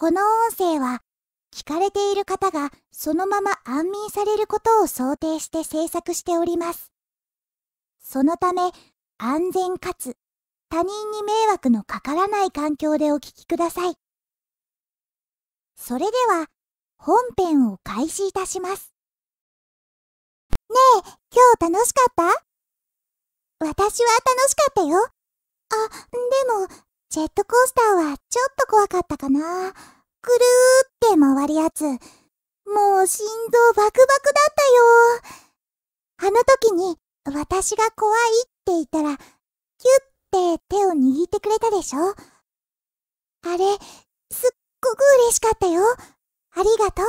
この音声は、聞かれている方がそのまま安眠されることを想定して制作しております。そのため、安全かつ他人に迷惑のかからない環境でお聞きください。それでは、本編を開始いたします。ねえ、今日楽しかった？私は楽しかったよ。あ、でも、ジェットコースターはちょっと怖かったかな。くるーって回るやつ。もう心臓バクバクだったよ。あの時に私が怖いって言ったら、キュッて手を握ってくれたでしょ。あれ、すっごく嬉しかったよ。ありがと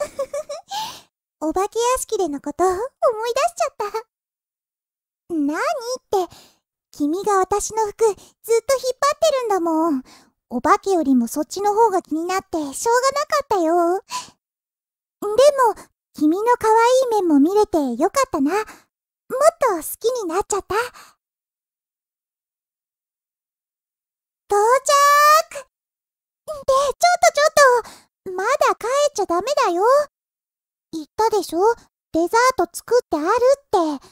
う。お化け屋敷でのこと思い出しちゃった。なにって、君が私の服ずっと引っ張ってるんだもん。お化けよりもそっちの方が気になってしょうがなかったよ。でも、君の可愛い面も見れてよかったな。もっと好きになっちゃった。到着！って、ちょっとまだ帰っちゃダメだよ。言ったでしょ？デザート作ってあるって。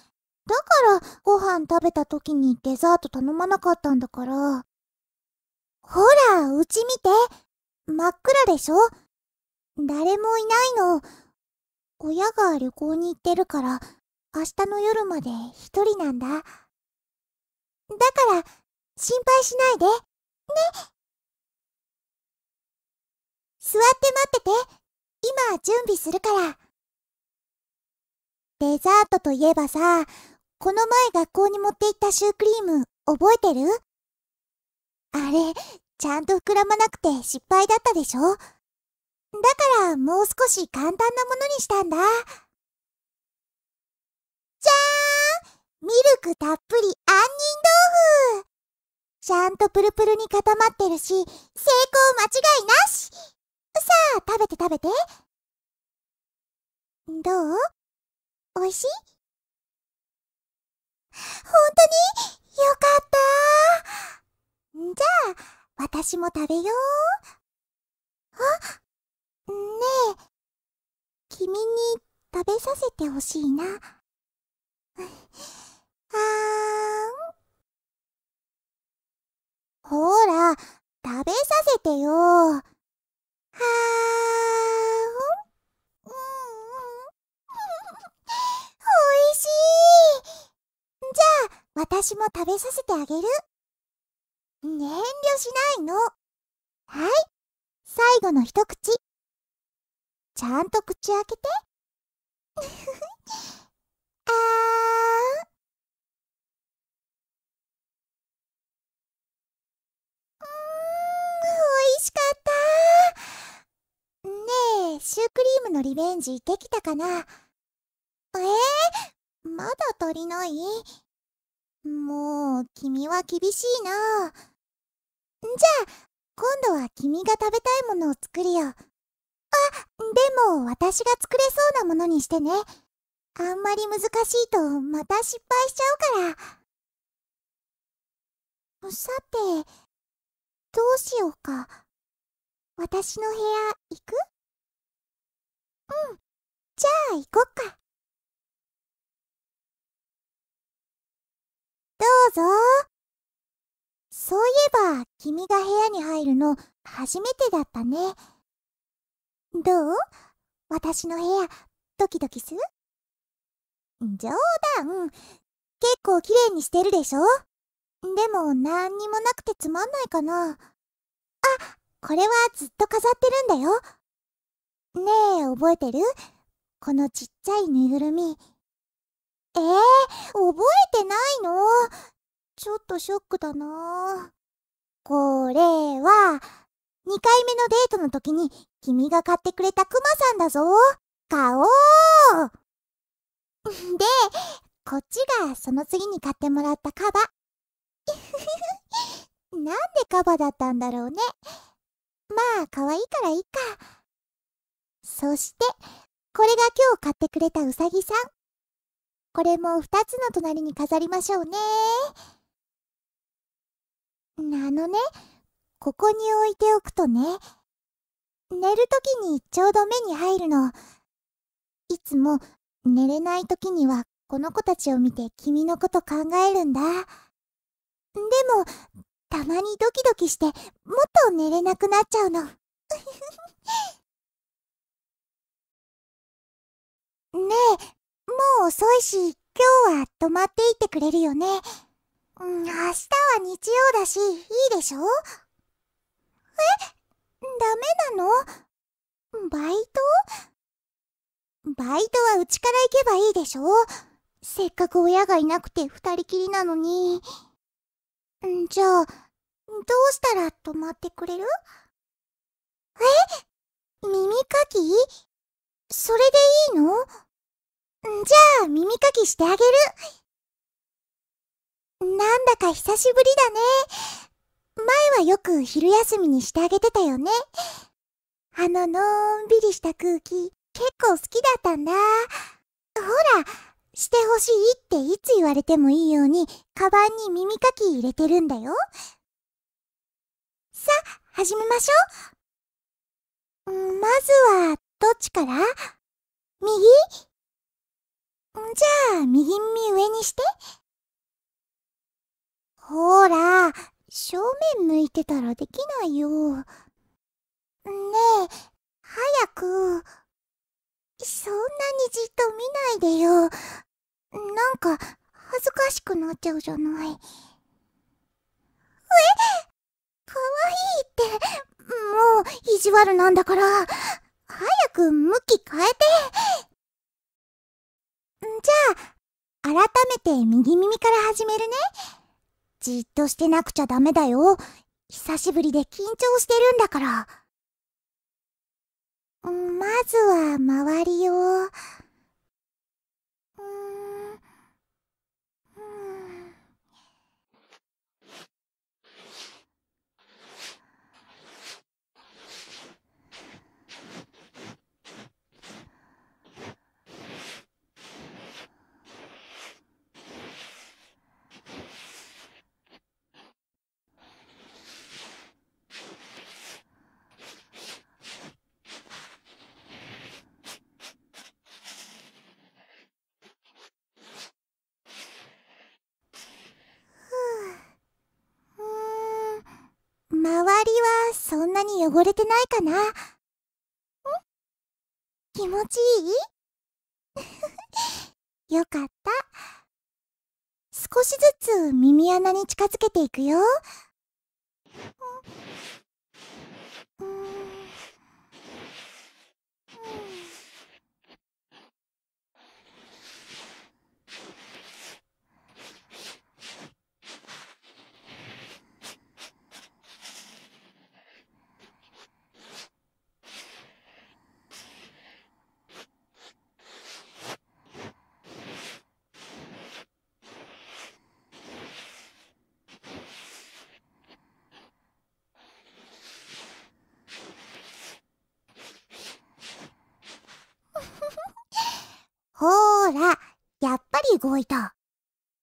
だから、ご飯食べた時にデザート頼まなかったんだから。ほら、うち見て。真っ暗でしょ？誰もいないの。親が旅行に行ってるから、明日の夜まで一人なんだ。だから、心配しないで。ね。座って待ってて。今、準備するから。デザートといえばさ、この前学校に持って行ったシュークリーム覚えてる？あれ、ちゃんと膨らまなくて失敗だったでしょ？だからもう少し簡単なものにしたんだ。じゃーん！ミルクたっぷり杏仁豆腐！ちゃんとプルプルに固まってるし、成功間違いなし！さあ、食べて食べて。どう？おいしい？ほんとに？よかったー。じゃあ、私も食べよう。あ、ねえ、君に食べさせてほしいな。ほら、食べさせてよ。はーん。私も食べさせてあげる。遠慮しないの。はい。最後の一口。ちゃんと口開けて。あー。美味しかったー。ねえ、シュークリームのリベンジできたかな？まだ足りない？もう、君は厳しいな。じゃあ、今度は君が食べたいものを作るよ。あ、でも、私が作れそうなものにしてね。あんまり難しいと、また失敗しちゃうから。さて、どうしようか。私の部屋、行く？うん。じゃあ、行こっか。どうぞ。そういえば、君が部屋に入るの初めてだったね。どう？私の部屋、ドキドキする？冗談。結構綺麗にしてるでしょ？でも、なんにもなくてつまんないかな。あ、これはずっと飾ってるんだよ。ねえ、覚えてる？このちっちゃいぬいぐるみ。覚えてないの？ちょっとショックだな。これは、2回目のデートの時に君が買ってくれたクマさんだぞ。買おう！で、こっちがその次に買ってもらったカバ。なんでカバだったんだろうね。まあ、可愛いからいいか。そして、これが今日買ってくれたウサギさん。これも2つの隣に飾りましょうね。あのね、ここに置いておくとね、寝るときにちょうど目に入るの。いつも寝れないときにはこの子たちを見て君のこと考えるんだ。でも、たまにドキドキしてもっと寝れなくなっちゃうの。ねえ、もう遅いし、今日は泊まっていってくれるよね。明日は日曜だし、いいでしょ？え？ダメなの？バイト？バイトはうちから行けばいいでしょ？せっかく親がいなくて二人きりなのに。じゃあ、どうしたら泊まってくれる？え？耳かき？それでいいの？じゃあ、耳かきしてあげる。なんだか久しぶりだね。前はよく昼休みにしてあげてたよね。のんびりした空気、結構好きだったんだ。ほら、してほしいっていつ言われてもいいように、カバンに耳かき入れてるんだよ。さあ、始めましょう。まずは、どっちから？右？じゃあ、右耳上にして。ほら、正面向いてたらできないよ。ねえ、早く。そんなにじっと見ないでよ。なんか、恥ずかしくなっちゃうじゃない。かわいいって、もう、意地悪なんだから。早く向き変えて。じゃあ、改めて右耳から始めるね。じっとしてなくちゃダメだよ。久しぶりで緊張してるんだから。まずは周りを。周りはそんなに汚れてないかな？ん？気持ちいい？よかった。少しずつ耳穴に近づけていくよ。ほーら、やっぱり動いた。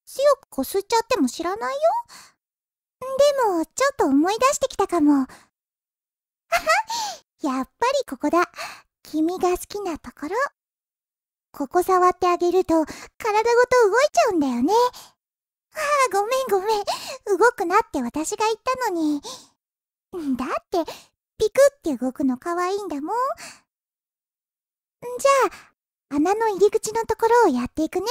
強くこすっちゃっても知らないよ。でも、ちょっと思い出してきたかも。あはやっぱりここだ。君が好きなところ。ここ触ってあげると、体ごと動いちゃうんだよね。ああ、ごめんごめん。動くなって私が言ったのに。だって、ピクって動くの可愛いんだもん。じゃあ、穴の入り口のところをやっていくね。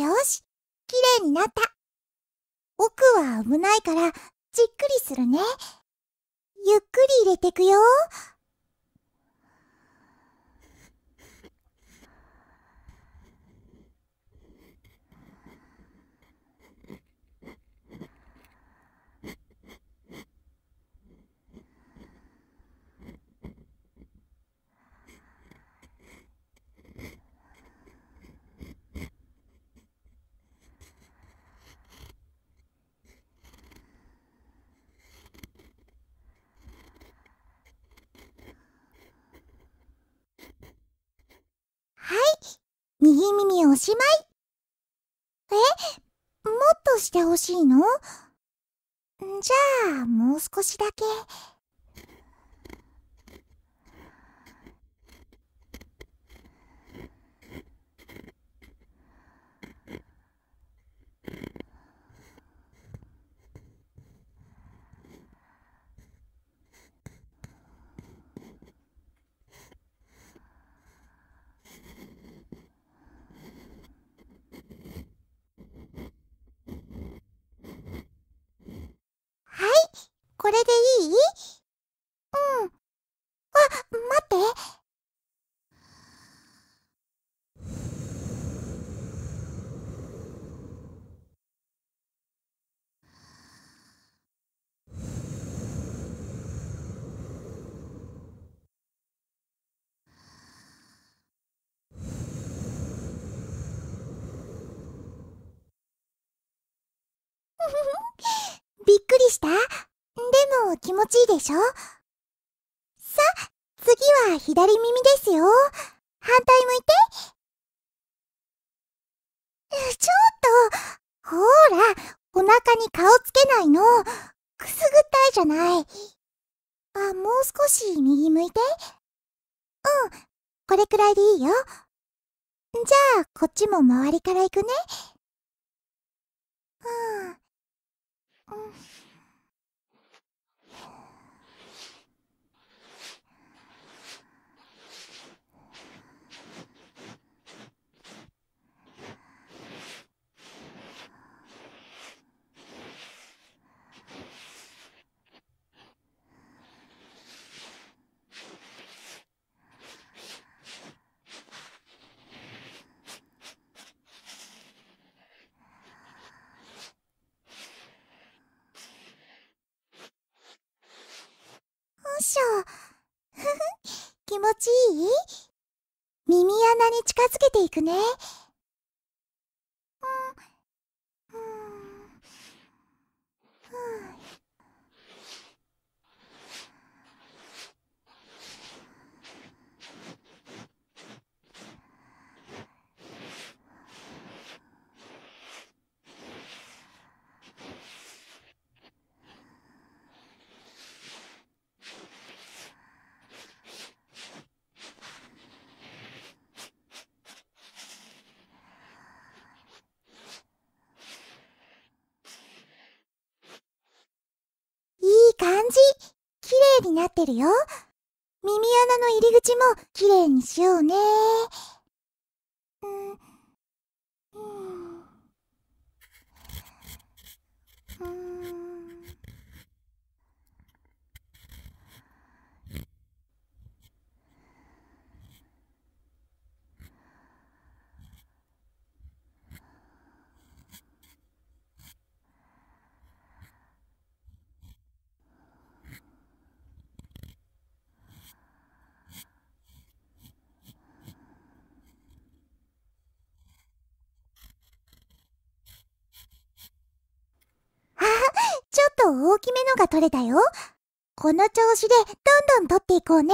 よし、きれいになった。奥は危ないから、じっくりするね。ゆっくり入れてくよ。右耳おしまい。もっとしてほしいの？じゃあ、もう少しだけ。これでいい？うん。あ、待って。びっくりした？でも気持ちいいでしょ？さあ、次は左耳ですよ。反対向いて。ちょっと、ほーら、お腹に顔つけないの。くすぐったいじゃない。あ、もう少し右向いて。うん、これくらいでいいよ。じゃあ、こっちも周りから行くね。気持ちいい？耳穴に近づけていくね。きれいになってるよ。耳穴の入り口もきれいにしようね。大きめのが取れたよ。この調子でどんどん取っていこうね。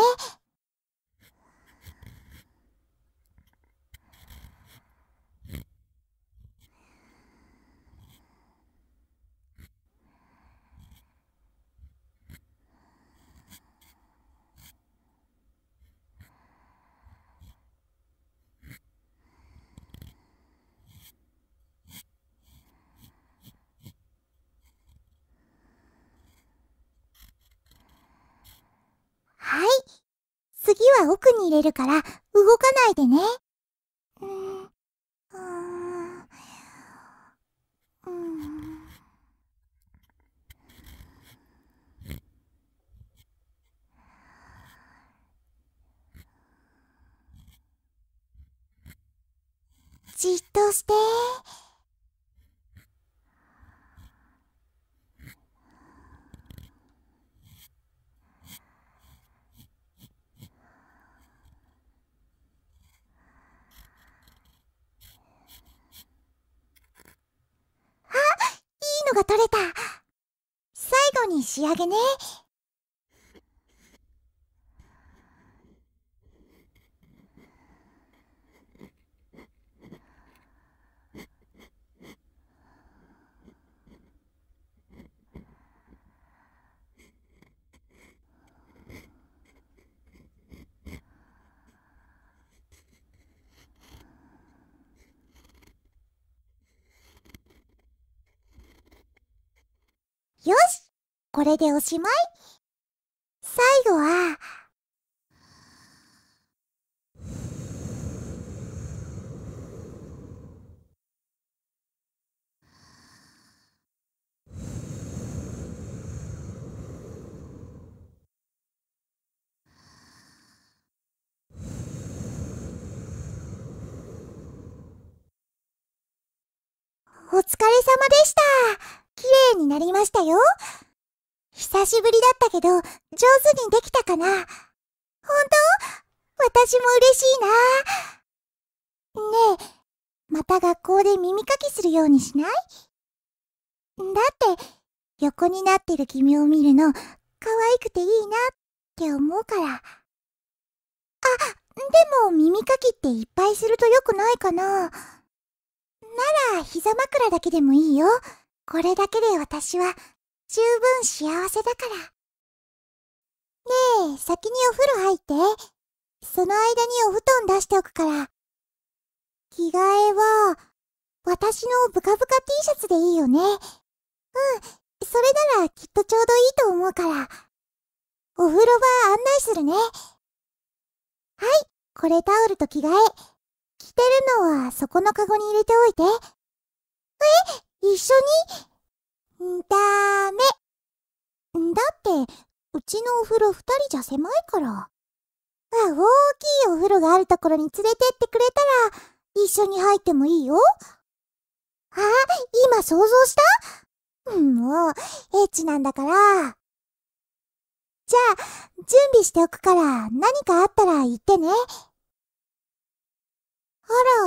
次は奥に入れるから動かないでね。じっとして。あ、いいのが取れた。最後に仕上げね。よし、これでおしまい。最後は、お疲れ様でした。綺麗になりましたよ。久しぶりだったけど、上手にできたかな。本当？私も嬉しいな。ねえ、また学校で耳かきするようにしない？だって、横になってる君を見るの、可愛くていいなって思うから。あ、でも耳かきっていっぱいすると良くないかな。なら、膝枕だけでもいいよ。これだけで私は十分幸せだから。ねえ、先にお風呂入って。その間にお布団出しておくから。着替えは、私のブカブカ T シャツでいいよね。うん、それならきっとちょうどいいと思うから。お風呂場案内するね。はい、これタオルと着替え。着てるのはそこのカゴに入れておいて。え？一緒に？ダメ。だって、うちのお風呂二人じゃ狭いから。大きいお風呂があるところに連れてってくれたら、一緒に入ってもいいよ。あ、今想像した？もう、エッチなんだから。じゃあ、準備しておくから、何かあったら言ってね。あ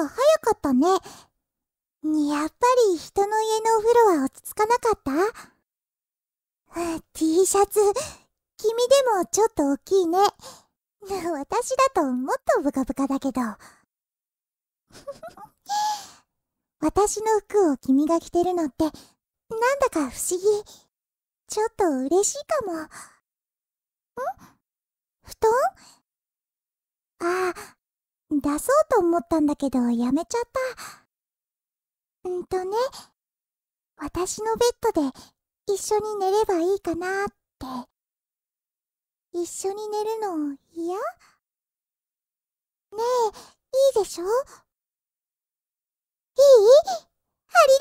ら、早かったね。やっぱり人の家のお風呂は落ち着かなかった？ T シャツ、君でもちょっと大きいね。私だともっとブカブカだけど。私の服を君が着てるのって、なんだか不思議。ちょっと嬉しいかも。ん？布団？ああ、出そうと思ったんだけどやめちゃった。私のベッドで一緒に寝ればいいかなーって。一緒に寝るの嫌？ねえ、いいでしょ？いい？あり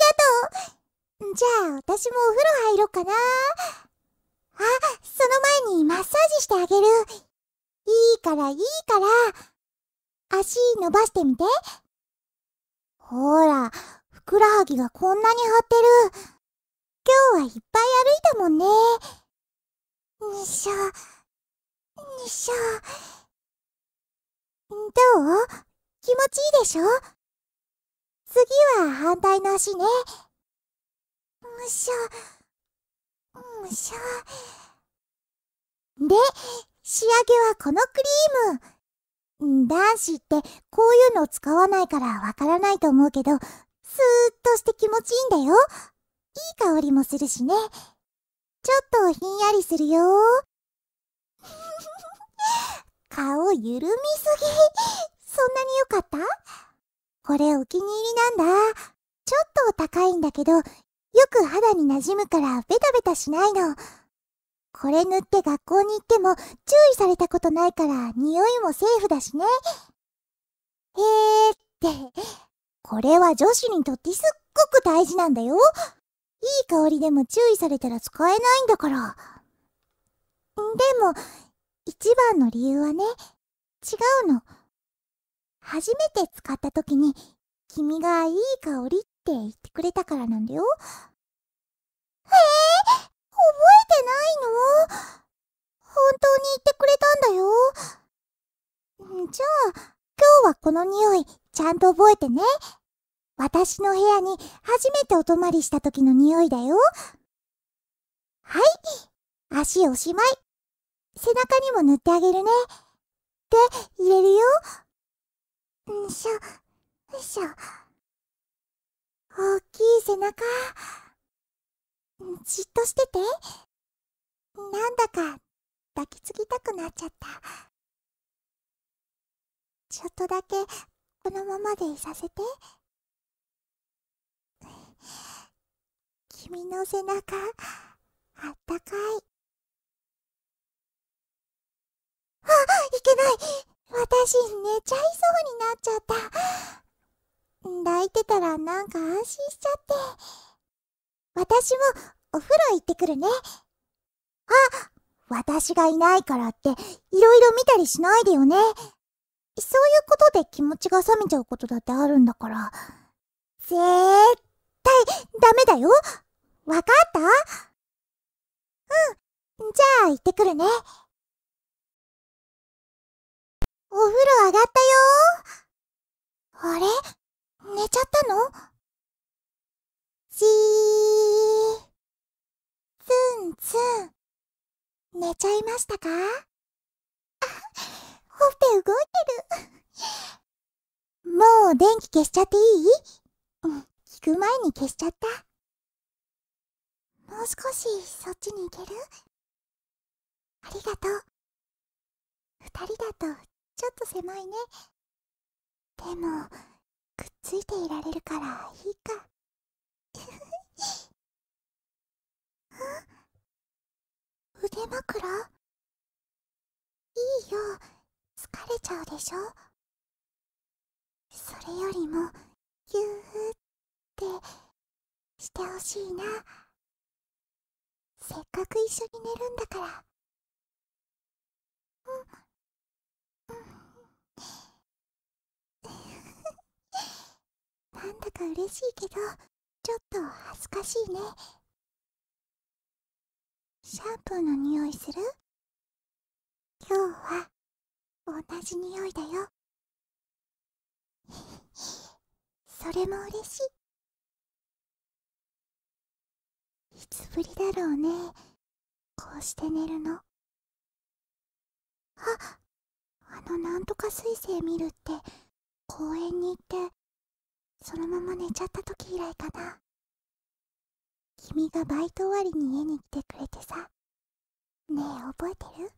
がとう！じゃあ、私もお風呂入ろうかなー。あ、その前にマッサージしてあげる。いいから。足伸ばしてみて。ほら。ふくらはぎがこんなに張ってる。今日はいっぱい歩いたもんね。にしょ。どう？気持ちいいでしょ？次は反対の足ね。むしょ。で、仕上げはこのクリーム。男子ってこういうのを使わないからわからないと思うけど、スーッとして気持ちいいんだよ。いい香りもするしね。ちょっとひんやりするよ。顔緩みすぎ。そんなに良かった？これお気に入りなんだ。ちょっと高いんだけど、よく肌に馴染むからベタベタしないの。これ塗って学校に行っても注意されたことないから匂いもセーフだしね。へーって。これは女子にとってすっごく大事なんだよ。いい香りでも注意されたら使えないんだから。でも、一番の理由はね、違うの。初めて使った時に、君がいい香りって言ってくれたからなんだよ。へえ、覚えてないの？本当に言ってくれたんだよ。じゃあ、今日はこの匂い、ちゃんと覚えてね。私の部屋に初めてお泊まりした時の匂いだよ。はい、足おしまい。背中にも塗ってあげるね。で、入れるよ。んしょ、んしょ。大きい背中。じっとしてて。なんだか抱きつきたくなっちゃった。ちょっとだけこのままでいさせて。君の背中、あったかい。あ、いけない。私、寝ちゃいそうになっちゃった。抱いてたらなんか安心しちゃって。私もお風呂行ってくるね。あ、私がいないからって、いろいろ見たりしないでよね。そういうことで気持ちが冷めちゃうことだってあるんだから。絶対、ダメだよ。わかった？うん。じゃあ行ってくるね。お風呂上がったよー。あれ？寝ちゃったの？じー。つんつん。寝ちゃいましたか？ほっぺ動いてる。もう電気消しちゃっていい？聞く前に消しちゃった。もう少しそっちに行ける？ありがとう。二人だとちょっと狭いね。でも、くっついていられるからいいか。腕枕？いいよ。疲れちゃうでしょ。それよりも、ぎゅーってしてほしいな。せっかく一緒に寝るんだから。なんだか嬉しいけど、ちょっと恥ずかしいね。シャンプーの匂いする？今日は同じ匂いだよ。それも嬉しい。いつぶりだろうね、こうして寝るの。あ、なんとか彗星見るって、公園に行って、そのまま寝ちゃった時以来かな。君がバイト終わりに家に来てくれてさ、ねえ覚えてる？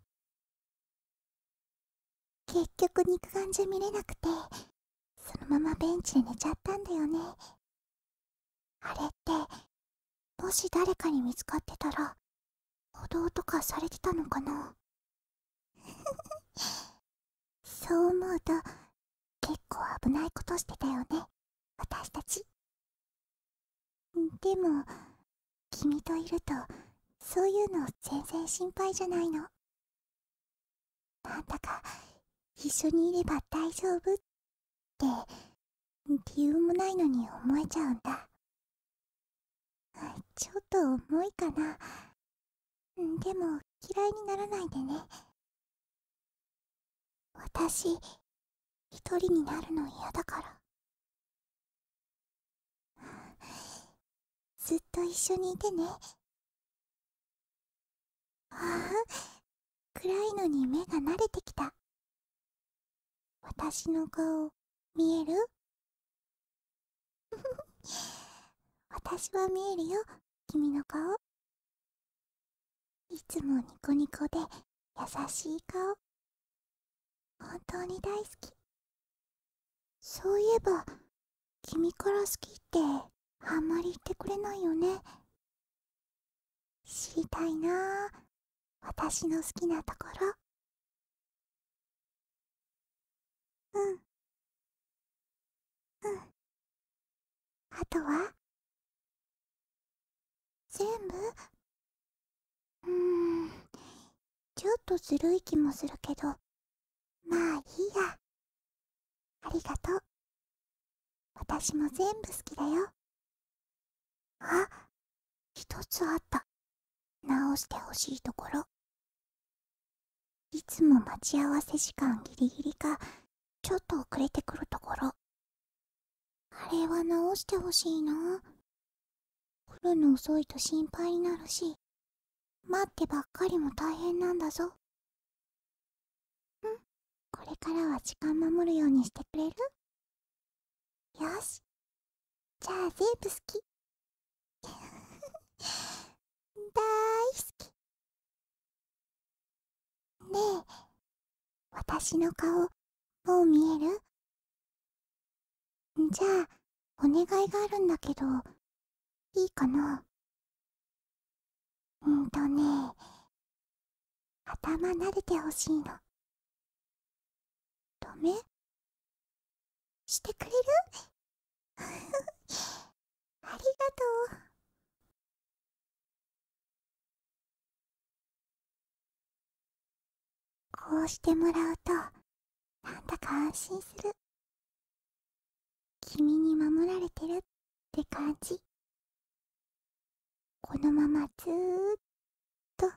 結局肉眼じゃ見れなくて、そのままベンチで寝ちゃったんだよね。あれって、もし誰かに見つかってたら、補導とかされてたのかな？そう思うと、結構危ないことしてたよね、私たち。でも、君といると、そういうの全然心配じゃないの。なんだか、一緒にいれば大丈夫って、理由もないのに思えちゃうんだ。ちょっと重いかな。でも、嫌いにならないでね。私、一人になるの嫌だから。ずっと一緒にいてね。ああ、暗いのに目が慣れてきた。私の顔、見える？私は見えるよ、君の顔。いつもニコニコで優しい顔。本当に大好き。そういえば、君から好きってあんまり言ってくれないよね。知りたいなぁ、私の好きなところ。うん。うん。あとは？全部？ちょっとずるい気もするけど、まあいいや。ありがとう。私も全部好きだよ。あ、一つあった。直してほしいところ。いつも待ち合わせ時間ギリギリか、ちょっと遅れてくるところ。あれは直してほしいな。来るの遅いと心配になるし、待ってばっかりも大変なんだぞ。これからは時間守るようにしてくれる？よし。じゃあ全部好き。だーい好き。ねえ、私の顔、もう見える？じゃあ、お願いがあるんだけど、いいかな？ね、頭撫でてほしいの。ダメ？してくれる？ありがとう。こうしてもらうと、なんだか安心する。君に守られてるって感じ。このままずーっと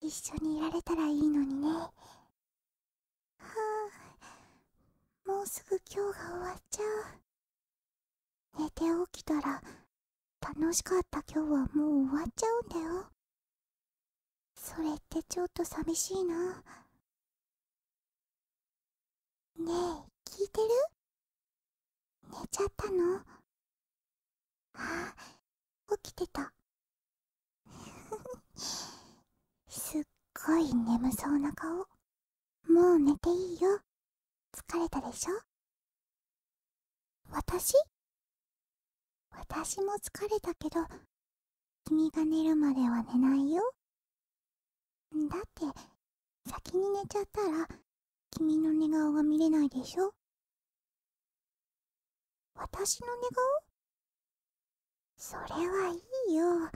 一緒にいられたらいいのにね。はあ、もうすぐ今日が終わっちゃう。寝て起きたら、楽しかった今日はもう終わっちゃうんだよ。それってちょっと寂しいな。ねえ、聞いてる？寝ちゃったの？あ、起きてた。すっごい眠そうな顔。もう寝ていいよ。疲れたでしょ？私も疲れたけど、君が寝るまでは寝ないよ。だって、先に寝ちゃったら、君の寝顔が見れないでしょ？私の寝顔？それはいいよ。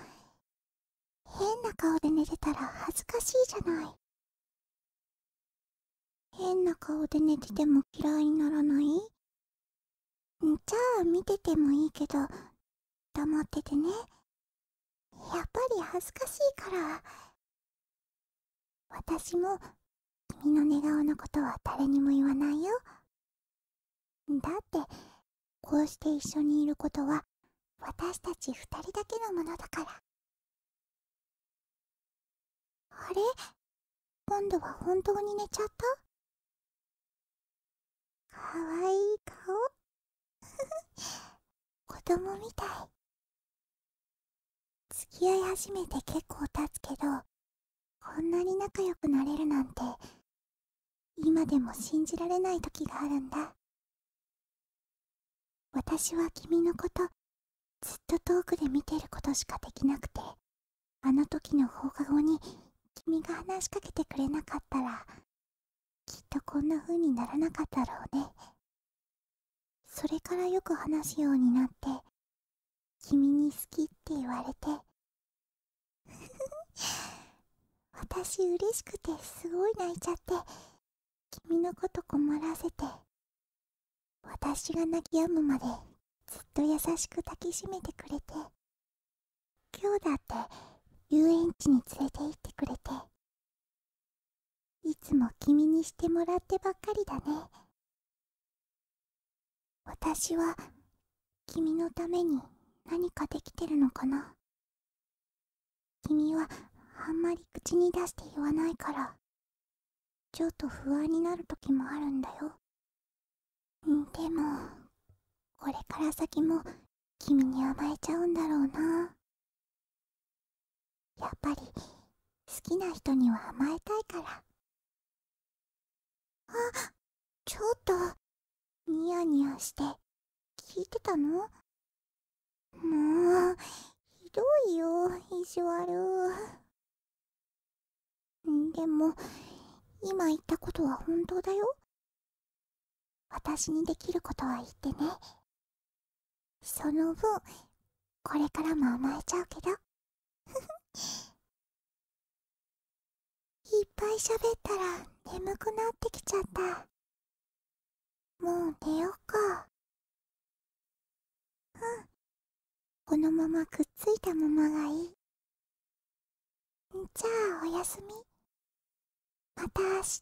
変な顔で寝てたら恥ずかしいじゃない。変な顔で寝てても嫌いにならない？じゃあ見ててもいいけど、黙っててね。やっぱり恥ずかしいから。私も君の寝顔のことは誰にも言わないよ。だって、こうして一緒にいることは、私たち二人だけのものだから。あれ？今度は本当に寝ちゃった？かわいい顔。子供みたい。付き合い始めて結構経つけど、こんなに仲良くなれるなんて今でも信じられない時があるんだ。私は君のことずっと遠くで見てることしかできなくて、あの時の放課後に君が話しかけてくれなかったら、きっとこんな風にならなかったろうね。それからよく話すようになって、君に好きって言われて、私嬉しくてすごい泣いちゃって、君のこと困らせて、私が泣き止むまでずっと優しく抱きしめてくれて、今日だって遊園地に連れて行ってくれて、いつも君にしてもらってばっかりだね。私は君のために何かできてるのかな。君はあんまり口に出して言わないから、ちょっと不安になる時もあるんだよ。でも、これから先も君に甘えちゃうんだろうな。やっぱり好きな人には甘えたいから。あ、ちょっとニヤニヤして聞いてたの？もうひどいよ、意地悪。でも今言ったことは本当だよ。私にできることは言ってね。その分、これからも甘えちゃうけど。いっぱい喋ったら眠くなってきちゃった。もう寝よっか。うん、このままくっついたままがいい。じゃあおやすみ。また明日。